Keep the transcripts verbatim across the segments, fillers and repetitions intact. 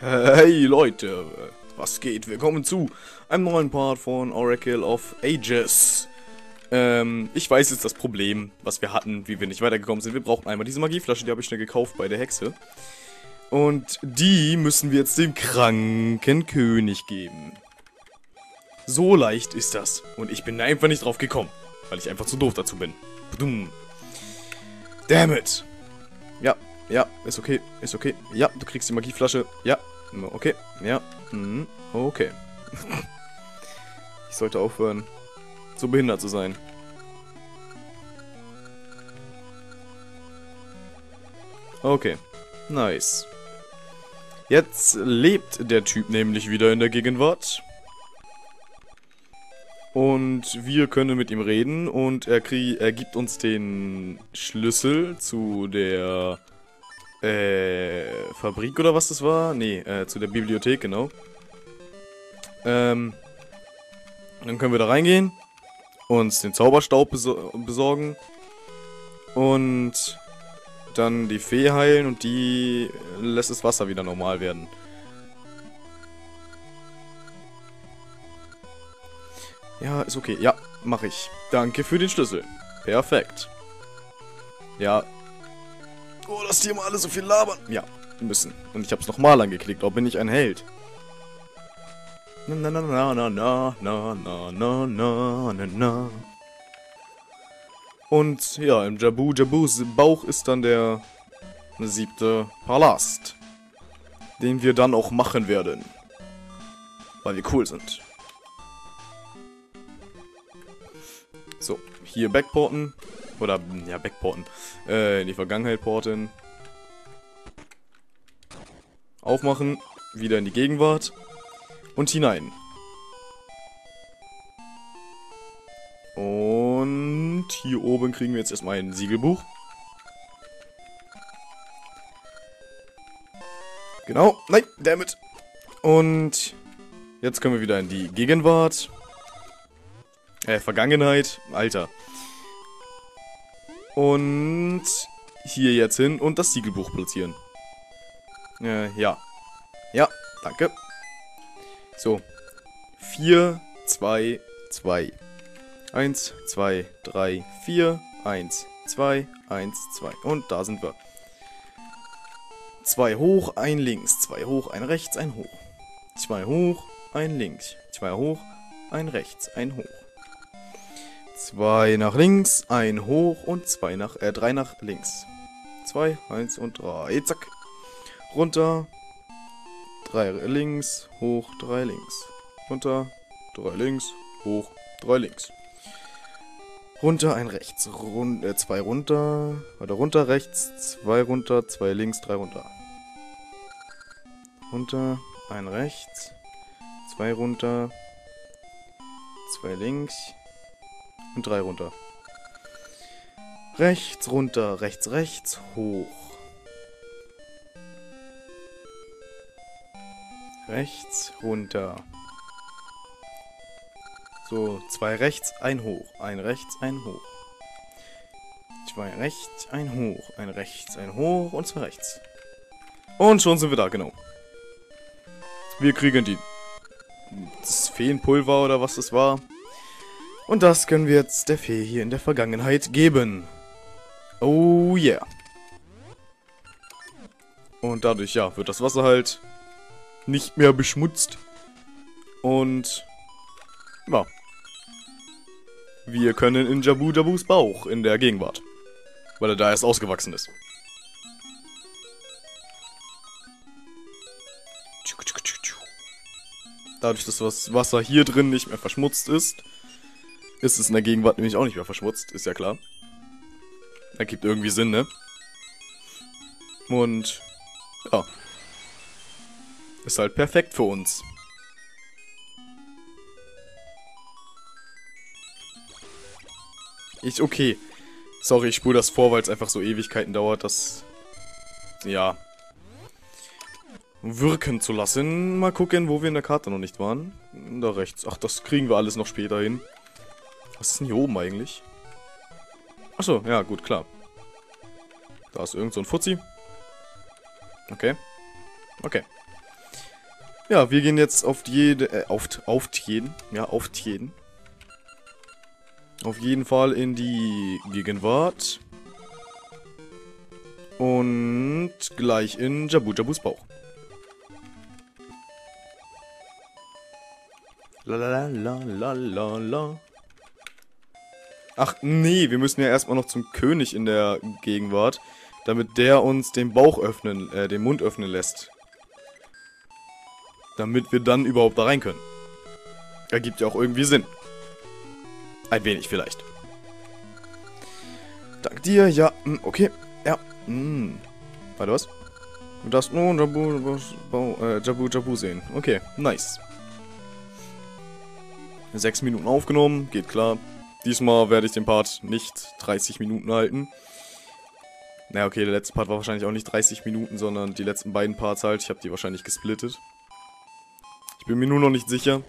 Hey Leute, was geht? Willkommen zu einem neuen Part von Oracle of Ages. Ähm, ich weiß jetzt das Problem, was wir hatten, wie wir nicht weitergekommen sind. Wir brauchen einmal diese Magieflasche, die habe ich schnell gekauft bei der Hexe. Und die müssen wir jetzt dem kranken König geben. So leicht ist das. Und ich bin einfach nicht drauf gekommen, weil ich einfach zu doof dazu bin. Damn it. Ja, ja, ist okay, ist okay. Ja, du kriegst die Magieflasche. Ja, okay, ja, okay. Ich sollte aufhören, so behindert zu sein. Okay, nice. Jetzt lebt der Typ nämlich wieder in der Gegenwart. Und wir können mit ihm reden und er, er gibt uns den Schlüssel zu der äh, Fabrik oder was das war? Nee, äh, zu der Bibliothek, genau. Ähm, dann können wir da reingehen, uns den Zauberstaub besor besorgen und dann die Fee heilen und die lässt das Wasser wieder normal werden. Ja, ist okay. Ja, mache ich. Danke für den Schlüssel. Perfekt. Ja. Oh, dass die immer alle so viel labern. Ja, müssen. Und ich habe es nochmal angeklickt, ob bin ich ein Held. Na na na na na na na na na na na. Und ja, im Jabu-Jabus Bauch ist dann der siebte Palast, den wir dann auch machen werden, weil wir cool sind. So, hier backporten, oder, ja, backporten, äh, in die Vergangenheit porten, aufmachen, wieder in die Gegenwart und hinein. Und hier oben kriegen wir jetzt erstmal ein Siegelbuch. Genau, nein, damit. Und jetzt können wir wieder in die Gegenwart. Äh, Vergangenheit. Alter. Und hier jetzt hin und das Siegelbuch platzieren. Äh, ja. Ja, danke. So. vier, zwei, zwei. eins, zwei, drei, vier, eins, zwei, eins, zwei. Und da sind wir. zwei hoch, ein links, zwei hoch, ein rechts, ein hoch. zwei hoch, ein links, zwei hoch, ein rechts, ein hoch. zwei nach links, ein hoch und zwei nach, äh, drei nach links. zwei, eins und drei, zack. Runter, drei links, hoch, drei links. Runter, drei links, hoch, drei links. Runter, ein rechts, rund, äh, zwei runter, oder runter, rechts, zwei runter, zwei links, drei runter. Runter, ein rechts, zwei runter, zwei links. Und drei runter. Rechts, runter, rechts, rechts, hoch. Rechts, runter. So, zwei rechts, ein hoch. Ein rechts, ein hoch. Zwei rechts, ein hoch. Ein rechts, ein hoch und zwei rechts. Und schon sind wir da, genau. Wir kriegen die... das Feenpulver oder was das war. Und das können wir jetzt der Fee hier in der Vergangenheit geben. Oh yeah. Und dadurch, ja, wird das Wasser halt nicht mehr beschmutzt. Und, ja. Wir können in Jabu-Jabus Bauch in der Gegenwart. Weil er da erst ausgewachsen ist. Dadurch, dass das Wasser hier drin nicht mehr verschmutzt ist, ist es in der Gegenwart nämlich auch nicht mehr verschmutzt, ist ja klar. Ergibt irgendwie Sinn, ne? Und, ja. Ist halt perfekt für uns. Ich, okay. Sorry, ich spule das vor, weil es einfach so Ewigkeiten dauert, dass... Ja. wirken zu lassen. Mal gucken, wo wir in der Karte noch nicht waren. Da rechts. Ach, das kriegen wir alles noch später hin. Was ist denn hier oben eigentlich? Achso, ja gut, klar. Da ist irgend so ein Fuzzi. Okay. Okay. Ja, wir gehen jetzt auf jede... Äh, auf, auf jeden. Ja, auf jeden. Auf jeden Fall in die Gegenwart. Und gleich in Jabu-Jabus Bauch. Lalalala. Ach nee, wir müssen ja erstmal noch zum König in der Gegenwart, damit der uns den Bauch öffnen, äh, den Mund öffnen lässt. Damit wir dann überhaupt da rein können. Ergibt ja auch irgendwie Sinn. Ein wenig vielleicht. Dank dir, ja, okay, ja, mh. Warte, was? Du darfst nur Jabu, äh, Jabu, Jabu sehen. Okay, nice. Sechs Minuten aufgenommen, geht klar. Diesmal werde ich den Part nicht dreißig Minuten halten. Naja, okay, der letzte Part war wahrscheinlich auch nicht dreißig Minuten, sondern die letzten beiden Parts halt. Ich habe die wahrscheinlich gesplittet. Ich bin mir nur noch nicht sicher.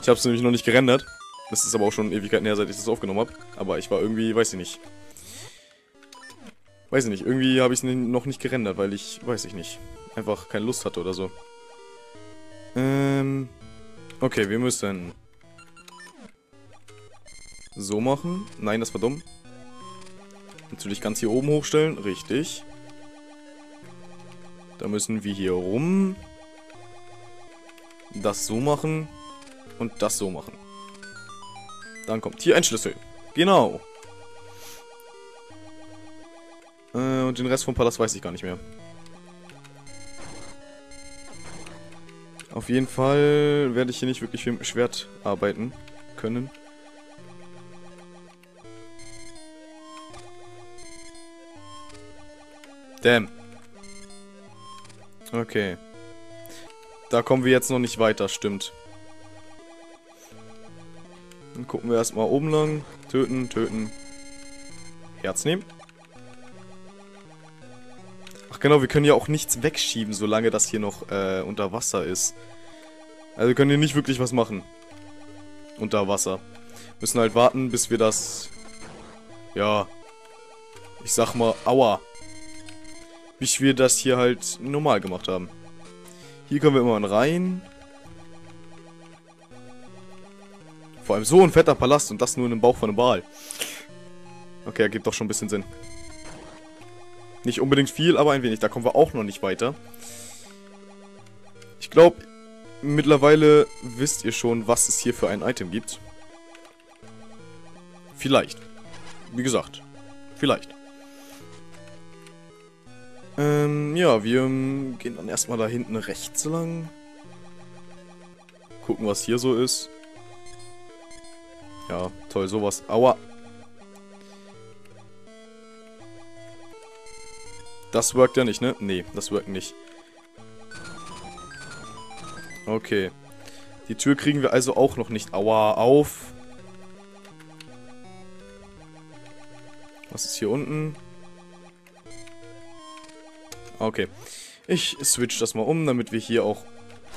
Ich habe es nämlich noch nicht gerendert. Das ist aber auch schon Ewigkeiten her, seit ich das aufgenommen habe. Aber ich war irgendwie, weiß ich nicht. Weiß ich nicht, irgendwie habe ich es noch nicht gerendert, weil ich, weiß ich nicht, einfach keine Lust hatte oder so. Ähm, okay, wir müssen... So machen. Nein, das war dumm. Natürlich ganz hier oben hochstellen. Richtig. Da müssen wir hier rum. Das so machen. Und das so machen. Dann kommt hier ein Schlüssel. Genau. Äh, und den Rest vom Palast weiß ich gar nicht mehr. Auf jeden Fall werde ich hier nicht wirklich viel mit dem Schwert arbeiten können. Damn. Okay. Da kommen wir jetzt noch nicht weiter, stimmt. Dann gucken wir erstmal oben lang. Töten, töten. Herz nehmen. Ach genau, wir können ja auch nichts wegschieben, solange das hier noch äh, unter Wasser ist. Also wir können hier nicht wirklich was machen. Unter Wasser. Müssen halt warten, bis wir das... Ja. Ich sag mal, aua. Wie wir das hier halt normal gemacht haben. Hier können wir immer rein. Vor allem so ein fetter Palast und das nur in dem Bauch von einem Wal. Okay, ergibt doch schon ein bisschen Sinn. Nicht unbedingt viel, aber ein wenig. Da kommen wir auch noch nicht weiter. Ich glaube, mittlerweile wisst ihr schon, was es hier für ein Item gibt. Vielleicht. Wie gesagt, vielleicht. Ähm, ja, wir ähm, gehen dann erstmal da hinten rechts lang. Gucken, was hier so ist. Ja, toll, sowas. Aua! Das wirkt ja nicht, ne? Nee, das wirkt nicht. Okay. Die Tür kriegen wir also auch noch nicht. Aua, auf! Was ist hier unten? Okay, ich switch das mal um, damit wir hier auch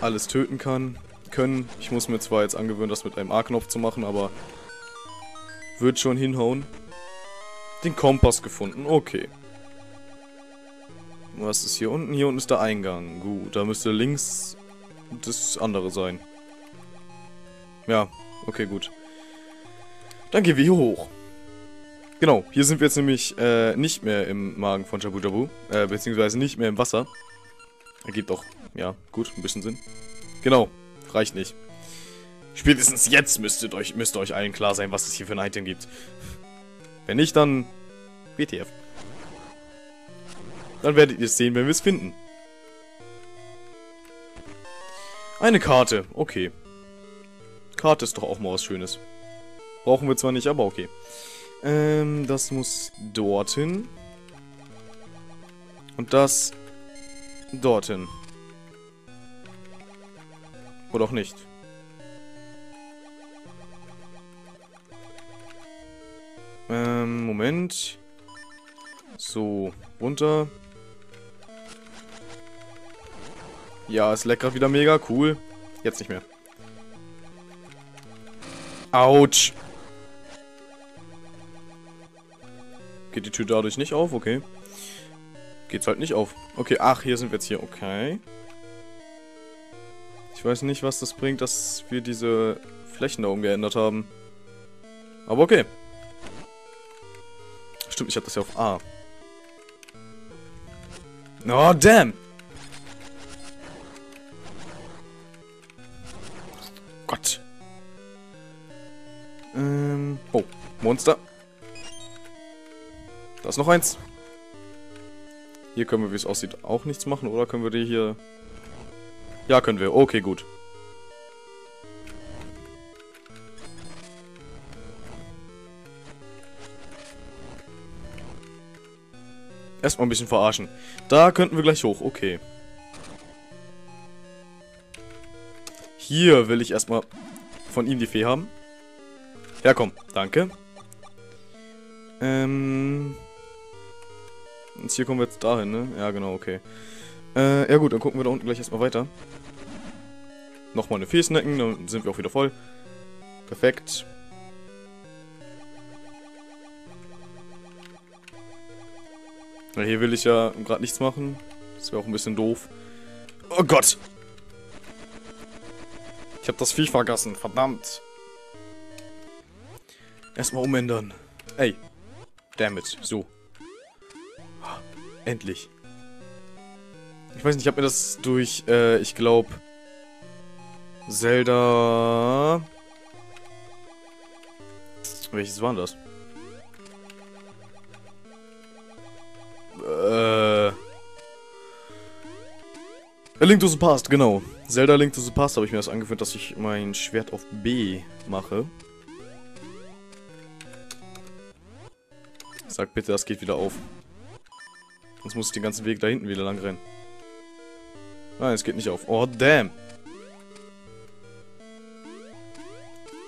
alles töten kann, können. Ich muss mir zwar jetzt angewöhnen, das mit einem A-Knopf zu machen, aber wird schon hinhauen. Den Kompass gefunden, okay. Was ist hier unten? Hier unten ist der Eingang. Gut, da müsste links das andere sein. Ja, okay, gut. Dann gehen wir hier hoch. Genau, hier sind wir jetzt nämlich äh, nicht mehr im Magen von Jabu-Jabu, äh, beziehungsweise nicht mehr im Wasser. Ergibt auch, ja, gut, ein bisschen Sinn. Genau, reicht nicht. Spätestens jetzt müsstet euch, müsste euch allen klar sein, was es hier für ein Item gibt. Wenn nicht, dann W T F. Dann werdet ihr es sehen, wenn wir es finden. Eine Karte, okay. Karte ist doch auch mal was Schönes. Brauchen wir zwar nicht, aber okay. Ähm, das muss dorthin. Und das dorthin. Oder auch nicht. Ähm, Moment. So, runter. Ja, es leckt gerade wieder mega. Cool. Jetzt nicht mehr. Autsch. Geht die Tür dadurch nicht auf? Okay. Geht's halt nicht auf. Okay, ach, hier sind wir jetzt hier. Okay. Ich weiß nicht, was das bringt, dass wir diese Flächen da oben geändert haben. Aber okay. Stimmt, ich hab das ja auf A. Oh, damn! Gott. Ähm. Oh, Monster. Da ist noch eins. Hier können wir, wie es aussieht, auch nichts machen. Oder können wir die hier... Ja, können wir. Okay, gut. Erstmal ein bisschen verarschen. Da könnten wir gleich hoch. Okay. Hier will ich erstmal von ihm die Fee haben. Ja, komm. Danke. Ähm... Und hier kommen wir jetzt dahin, ne? Ja, genau, okay. Äh, ja gut, dann gucken wir da unten gleich erstmal weiter. Nochmal eine Fee snacken, dann sind wir auch wieder voll. Perfekt. Na, hier will ich ja gerade nichts machen. Das wäre auch ein bisschen doof. Oh Gott! Ich habe das Vieh vergessen, verdammt! Erstmal umändern. Ey. Damn it, so. Endlich. Ich weiß nicht, ich habe mir das durch, äh, ich glaube, Zelda... Welches war das? Äh... A Link to the Past, genau. Zelda Link to the Past habe ich mir das angewöhnt, dass ich mein Schwert auf B mache. Sag bitte, das geht wieder auf. Sonst muss ich den ganzen Weg da hinten wieder lang rennen. Nein, es geht nicht auf. Oh, damn.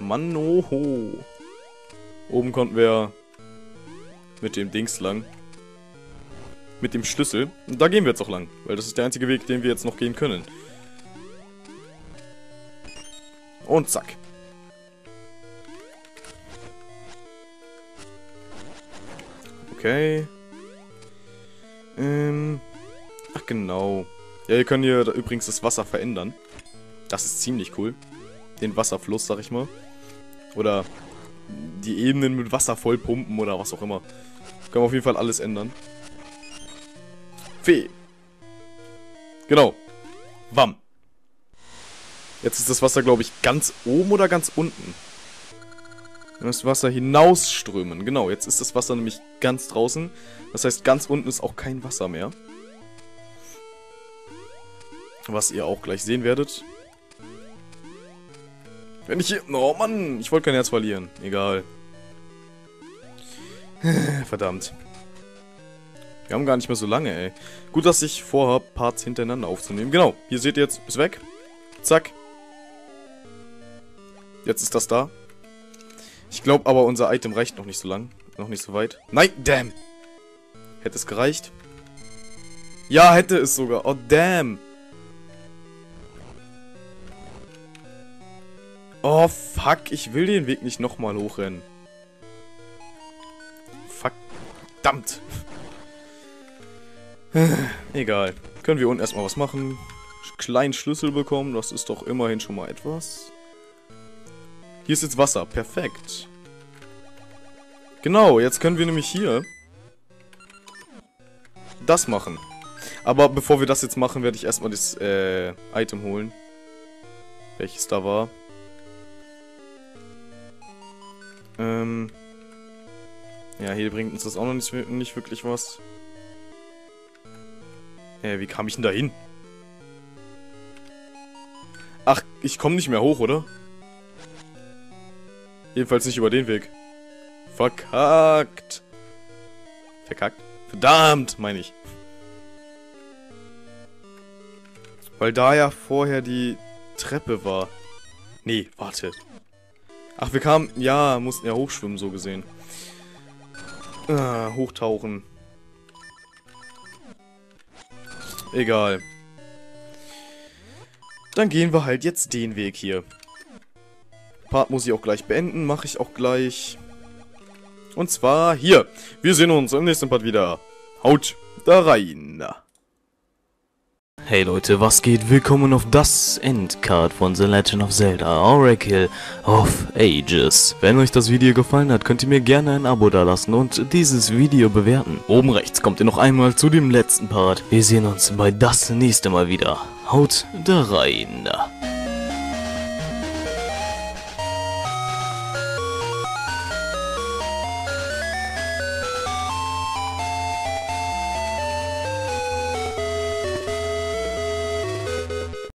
Mann, oho. Oben konnten wir mit dem Dings lang. Mit dem Schlüssel. Und da gehen wir jetzt auch lang. Weil das ist der einzige Weg, den wir jetzt noch gehen können. Und zack. Okay. Ähm, ach genau. Ja, ihr könnt hier da übrigens das Wasser verändern. Das ist ziemlich cool. Den Wasserfluss, sag ich mal. Oder die Ebenen mit Wasser vollpumpen oder was auch immer. Können wir auf jeden Fall alles ändern. Fee. Genau. Wam. Jetzt ist das Wasser, glaube ich, ganz oben oder ganz unten. Das Wasser hinausströmen. Genau, jetzt ist das Wasser nämlich ganz draußen. Das heißt, ganz unten ist auch kein Wasser mehr. Was ihr auch gleich sehen werdet. Wenn ich hier... Oh Mann, ich wollte kein Herz verlieren. Egal. Verdammt. Wir haben gar nicht mehr so lange, ey. Gut, dass ich vorhabe, Parts hintereinander aufzunehmen. Genau, hier seht ihr jetzt, ist weg. Zack. Jetzt ist das da. Ich glaube aber, unser Item reicht noch nicht so lang. Noch nicht so weit. Nein, damn! Hätte es gereicht? Ja, hätte es sogar. Oh, damn! Oh, fuck. Ich will den Weg nicht nochmal hochrennen. Fuck. Verdammt. Egal. Können wir unten erstmal was machen. Kleinen Schlüssel bekommen. Das ist doch immerhin schon mal etwas. Hier ist jetzt Wasser. Perfekt. Genau, jetzt können wir nämlich hier das machen. Aber bevor wir das jetzt machen, werde ich erstmal das äh, Item holen. Welches da war. Ähm. Ja, hier bringt uns das auch noch nicht, nicht wirklich was. Äh, wie kam ich denn da hin? Ach, ich komme nicht mehr hoch, oder? Jedenfalls nicht über den Weg. Verkackt. Verkackt? Verdammt, meine ich. Weil da ja vorher die Treppe war. Nee, warte. Ach, wir kamen... Ja, mussten ja hochschwimmen, so gesehen. Ah, hochtauchen. Egal. Dann gehen wir halt jetzt den Weg hier. Part muss ich auch gleich beenden, mache ich auch gleich. Und zwar hier. Wir sehen uns im nächsten Part wieder. Haut da rein. Hey Leute, was geht? Willkommen auf das Endcard von The Legend of Zelda, Oracle of Ages. Wenn euch das Video gefallen hat, könnt ihr mir gerne ein Abo dalassen und dieses Video bewerten. Oben rechts kommt ihr noch einmal zu dem letzten Part. Wir sehen uns bei das nächste Mal wieder. Haut da rein.